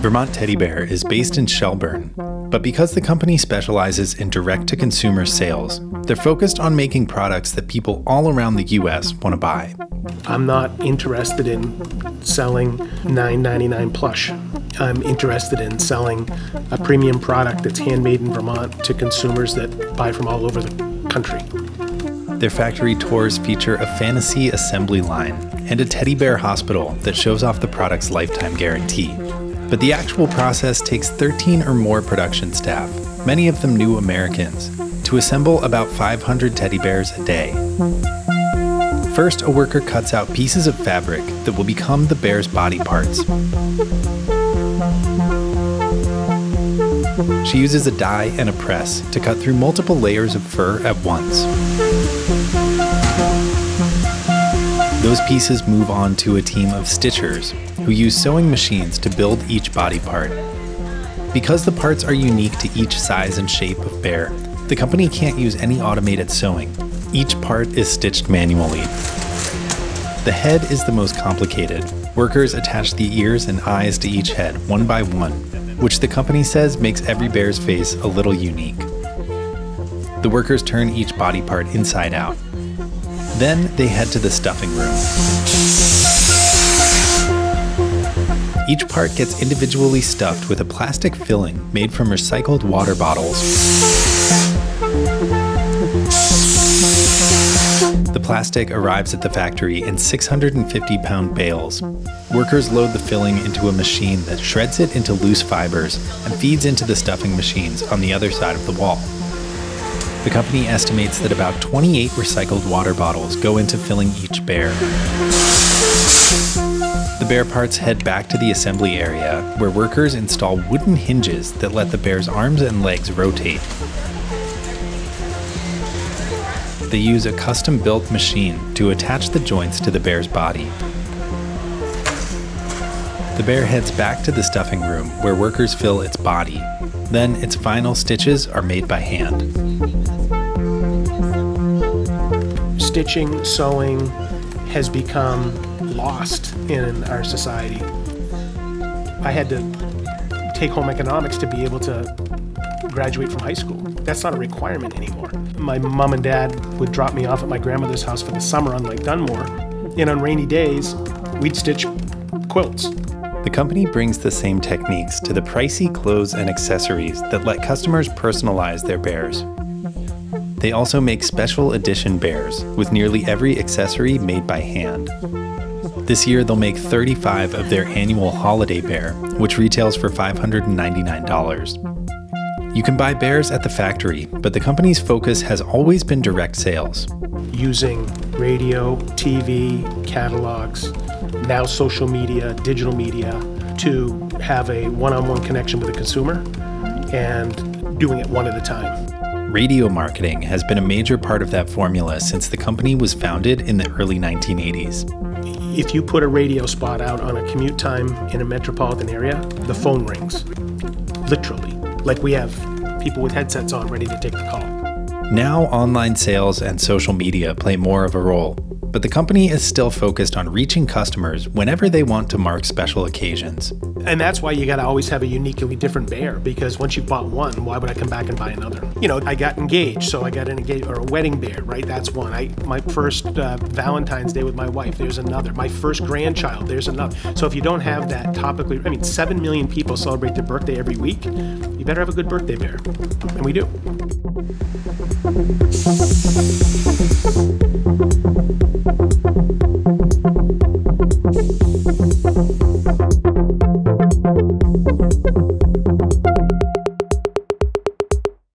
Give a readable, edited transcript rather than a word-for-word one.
Vermont Teddy Bear is based in Shelburne, but because the company specializes in direct-to-consumer sales, they're focused on making products that people all around the U.S. want to buy. I'm not interested in selling $9.99 plush. I'm interested in selling a premium product that's handmade in Vermont to consumers that buy from all over the country. Their factory tours feature a fantasy assembly line and a teddy bear hospital that shows off the product's lifetime guarantee. But the actual process takes 13 or more production staff, many of them new Americans, to assemble about 500 teddy bears a day. First, a worker cuts out pieces of fabric that will become the bear's body parts. She uses a die and a press to cut through multiple layers of fur at once. Those pieces move on to a team of stitchers, who use sewing machines to build each body part. Because the parts are unique to each size and shape of bear, the company can't use any automated sewing. Each part is stitched manually. The head is the most complicated. Workers attach the ears and eyes to each head, one by one, which the company says makes every bear's face a little unique. The workers turn each body part inside out. Then they head to the stuffing room. Each part gets individually stuffed with a plastic filling made from recycled water bottles. The plastic arrives at the factory in 650-pound bales. Workers load the filling into a machine that shreds it into loose fibers and feeds into the stuffing machines on the other side of the wall. The company estimates that about 28 recycled water bottles go into filling each bear. The bear parts head back to the assembly area, where workers install wooden hinges that let the bear's arms and legs rotate. They use a custom-built machine to attach the joints to the bear's body. The bear heads back to the stuffing room, where workers fill its body. Then its final stitches are made by hand. Stitching, sewing has become lost in our society. I had to take home economics to be able to graduate from high school. That's not a requirement anymore. My mom and dad would drop me off at my grandmother's house for the summer on Lake Dunmore, and on rainy days, we'd stitch quilts. The company brings the same techniques to the pricey clothes and accessories that let customers personalize their bears. They also make special edition bears, with nearly every accessory made by hand. This year, they'll make 35 of their annual holiday bear, which retails for $599. You can buy bears at the factory, but the company's focus has always been direct sales. Using radio, TV, catalogs, now social media, digital media, to have a one-on-one connection with the consumer and doing it one at a time. Radio marketing has been a major part of that formula since the company was founded in the early 1980s. If you put a radio spot out on a commute time in a metropolitan area, the phone rings, literally. Like we have people with headsets on ready to take the call. Now online sales and social media play more of a role, but the company is still focused on reaching customers whenever they want to mark special occasions. And that's why you gotta always have a uniquely different bear, because once you've bought one, why would I come back and buy another? You know, I got engaged, so I got an engaged, or a wedding bear, right? That's one. My first Valentine's Day with my wife, there's another. My first grandchild, there's another. So if you don't have that topically, 7 million people celebrate their birthday every week, you better have a good birthday bear, and we do.